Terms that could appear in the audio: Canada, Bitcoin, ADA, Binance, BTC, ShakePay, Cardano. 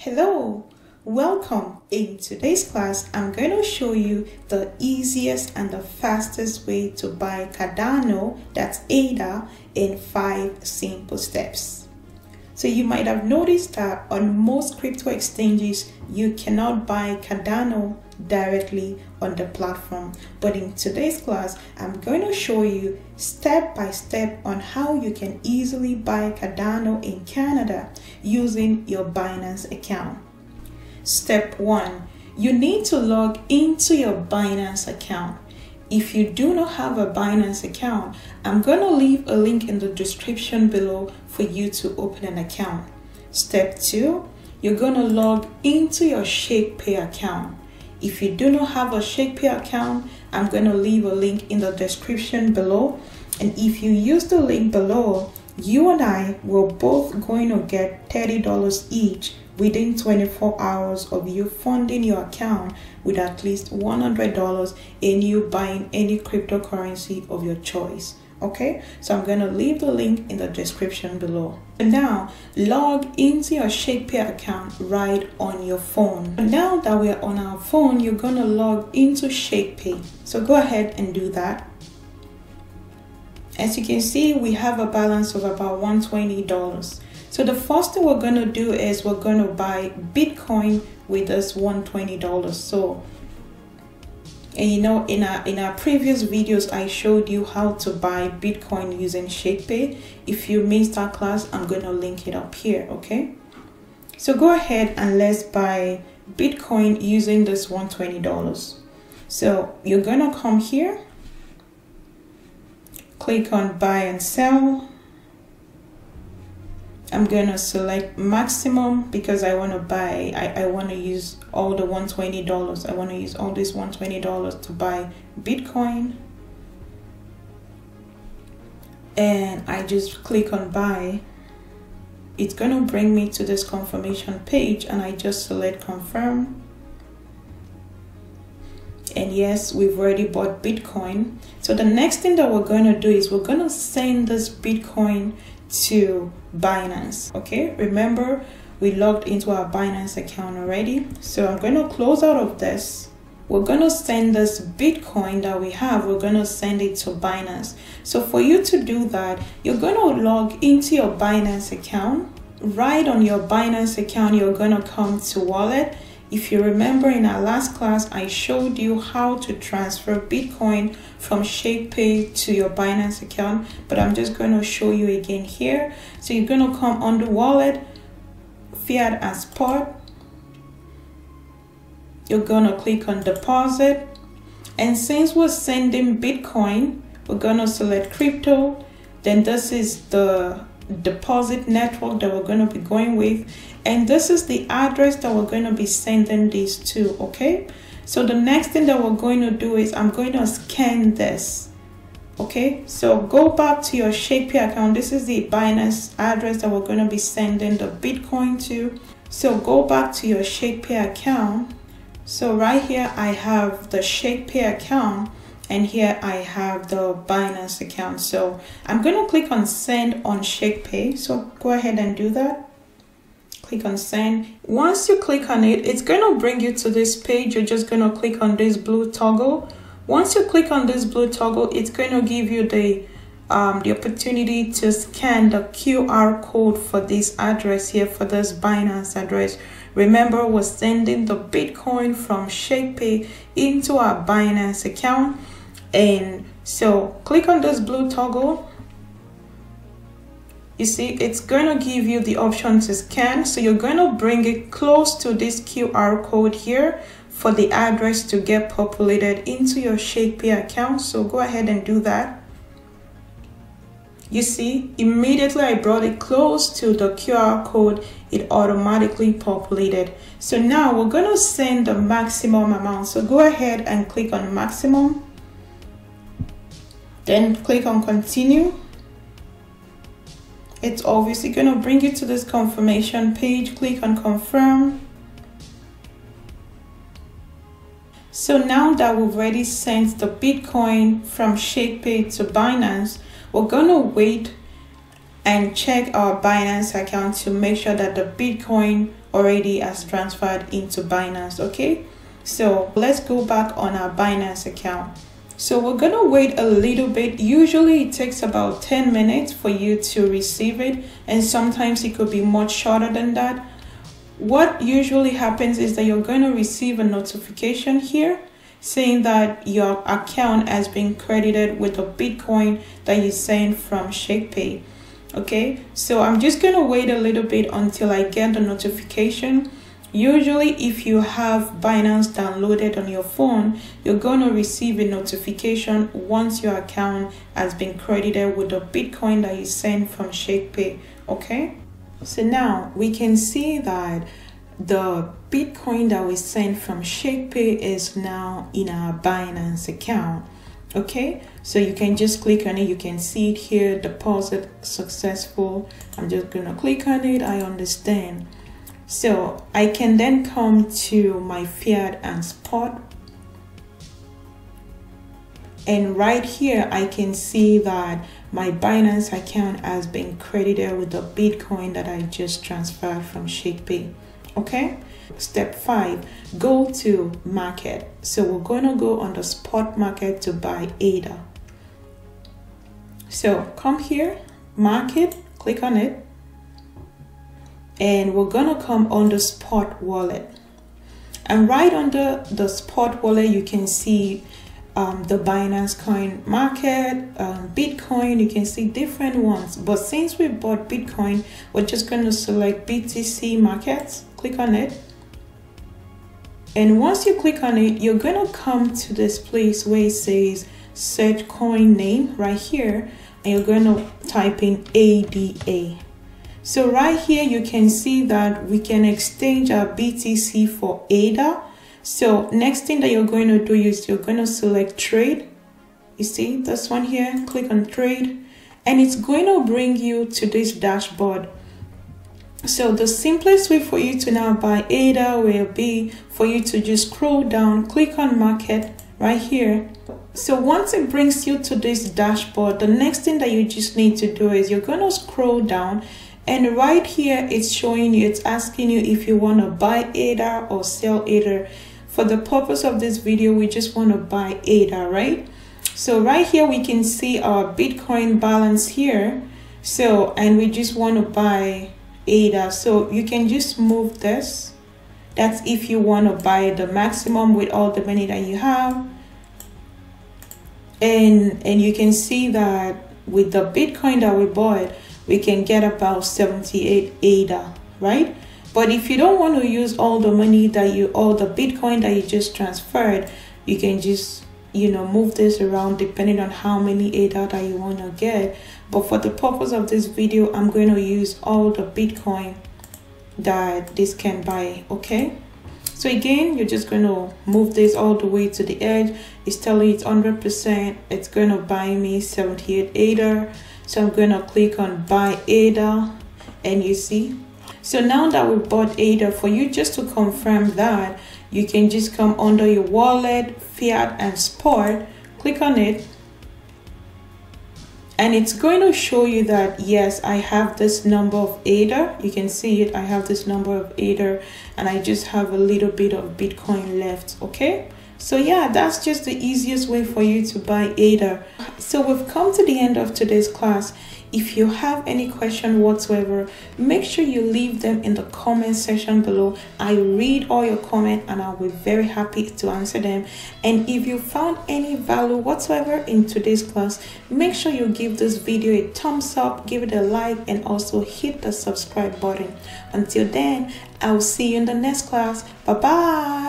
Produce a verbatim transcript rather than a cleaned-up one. Hello, welcome. In today's class, I'm going to show you the easiest and the fastest way to buy Cardano, that's A D A, in five simple steps. So you might have noticed that on most crypto exchanges, you cannot buy Cardano directly on the platform. But in today's class, I'm going to show you step by step on how you can easily buy Cardano in Canada using your Binance account. Step one, you need to log into your Binance account. If you do not have a Binance account, I'm going to leave a link in the description below for you to open an account. Step two, you're going to log into your ShakePay account. If you do not have a ShakePay account, I'm going to leave a link in the description below. And if you use the link below, you and I will both going to get thirty dollars each within twenty-four hours of you funding your account with at least one hundred dollars in you buying any cryptocurrency of your choice. Okay, so I'm going to leave the link in the description below. And now log into your ShakePay account right on your phone. And now that we're on our phone, you're going to log into ShakePay. So go ahead and do that. As you can see, we have a balance of about one hundred twenty dollars. So the first thing we're going to do is we're going to buy Bitcoin with this one hundred twenty dollars. So And you know, in our, in our previous videos, I showed you how to buy Bitcoin using ShakePay. If you missed that class, I'm going to link it up here, okay? So go ahead and let's buy Bitcoin using this one hundred twenty dollars. So you're going to come here, click on buy and sell. I'm going to select maximum because I want to buy, I, I want to use all the one hundred twenty dollars. I want to use all this one hundred twenty dollars to buy Bitcoin. And I just click on buy. It's going to bring me to this confirmation page and I just select confirm. And yes, we've already bought Bitcoin. So the next thing that we're going to do is we're going to send this Bitcoin to Binance. Okay, remember we logged into our Binance account already, so I'm going to close out of this. We're going to send this Bitcoin that we have, we're going to send it to Binance. So for you to do that, you're going to log into your Binance account. Right on your Binance account, you're going to come to wallet. If you remember in our last class, I showed you how to transfer Bitcoin from ShakePay to your Binance account, but I'm just going to show you again here. So you're going to come on the wallet, fiat as spot. You're going to click on deposit. And since we're sending Bitcoin, we're going to select crypto. Then this is the deposit network that we're going to be going with, and this is the address that we're going to be sending this to. Okay, so the next thing that we're going to do is I'm going to scan this. Okay, so go back to your ShakePay account. This is the Binance address that we're going to be sending the Bitcoin to. So go back to your ShakePay account. So right here I have the ShakePay account. And here I have the Binance account. So I'm going to click on send on ShakePay. So go ahead and do that. Click on send. Once you click on it, it's going to bring you to this page. You're just going to click on this blue toggle. Once you click on this blue toggle, it's going to give you the um, the opportunity to scan the Q R code for this address here, for this Binance address. Remember, we're sending the Bitcoin from ShakePay into our Binance account. And so click on this blue toggle. You see, it's going to give you the option to scan. So you're going to bring it close to this Q R code here for the address to get populated into your ShakePay account. So go ahead and do that. You see, immediately I brought it close to the Q R code, it automatically populated. So now we're going to send the maximum amount. So go ahead and click on maximum. Then click on continue. It's obviously going to bring you to this confirmation page. Click on confirm. So now that we've already sent the Bitcoin from ShakePay to Binance, we're going to wait and check our Binance account to make sure that the Bitcoin already has transferred into Binance. Okay, so let's go back on our Binance account. So we're gonna wait a little bit. Usually it takes about ten minutes for you to receive it, and sometimes it could be much shorter than that. What usually happens is that you're going to receive a notification here saying that your account has been credited with the Bitcoin that you sent from ShakePay. Okay, so I'm just going to wait a little bit until I get the notification. Usually if you have Binance downloaded on your phone, you're going to receive a notification once your account has been credited with the Bitcoin that you sent from ShakePay. Okay, so now we can see that the Bitcoin that we sent from ShakePay is now in our Binance account. Okay, so you can just click on it. You can see it here, deposit successful. I'm just gonna click on it. I understand. So I can then come to my fiat and spot, and right here I can see that my Binance account has been credited with the Bitcoin that I just transferred from ShakePay. Okay, step five, go to market. So we're going to go on the spot market to buy A D A. So come here, market, click on it, and we're gonna come on the spot wallet, and right under the spot wallet you can see um, the Binance coin market, um, Bitcoin. You can see different ones, but since we bought Bitcoin, we're just going to select B T C markets, click on it, and once you click on it you're going to come to this place where it says search coin name right here, and you're going to type in A D A. So right here you can see that we can exchange our B T C for A D A. So next thing that you're going to do is you're going to select trade. You see this one here, click on trade, and it's going to bring you to this dashboard. So the simplest way for you to now buy A D A will be for you to just scroll down, click on market right here. So once it brings you to this dashboard, the next thing that you just need to do is you're going to scroll down, and right here it's showing you, it's asking you if you want to buy A D A or sell A D A. For the purpose of this video, we just want to buy A D A, right? So right here we can see our Bitcoin balance here. So, and we just want to buy A D A. So you can just move this. That's if you want to buy the maximum with all the money that you have. And, and you can see that with the Bitcoin that we bought, we can get about seventy-eight A D A, right? But if you don't want to use all the money that you, all the Bitcoin that you just transferred, you can just, you know, move this around depending on how many A D A that you want to get. But for the purpose of this video, I'm going to use all the Bitcoin that this can buy, okay? So again, you're just going to move this all the way to the edge. It's telling you it's one hundred percent. It's going to buy me seventy-eight A D A. So I'm going to click on buy A D A, and you see. So now that we bought A D A, for you just to confirm that, you can just come under your wallet, fiat and sport, click on it, and it's going to show you that yes, I have this number of A D A. You can see it, I have this number of A D A, and I just have a little bit of Bitcoin left, okay? So yeah, that's just the easiest way for you to buy A D A. So we've come to the end of today's class. If you have any question whatsoever, make sure you leave them in the comment section below. I read all your comments and I'll be very happy to answer them. And if you found any value whatsoever in today's class, make sure you give this video a thumbs up, give it a like, and also hit the subscribe button. Until then, I'll see you in the next class. Bye bye.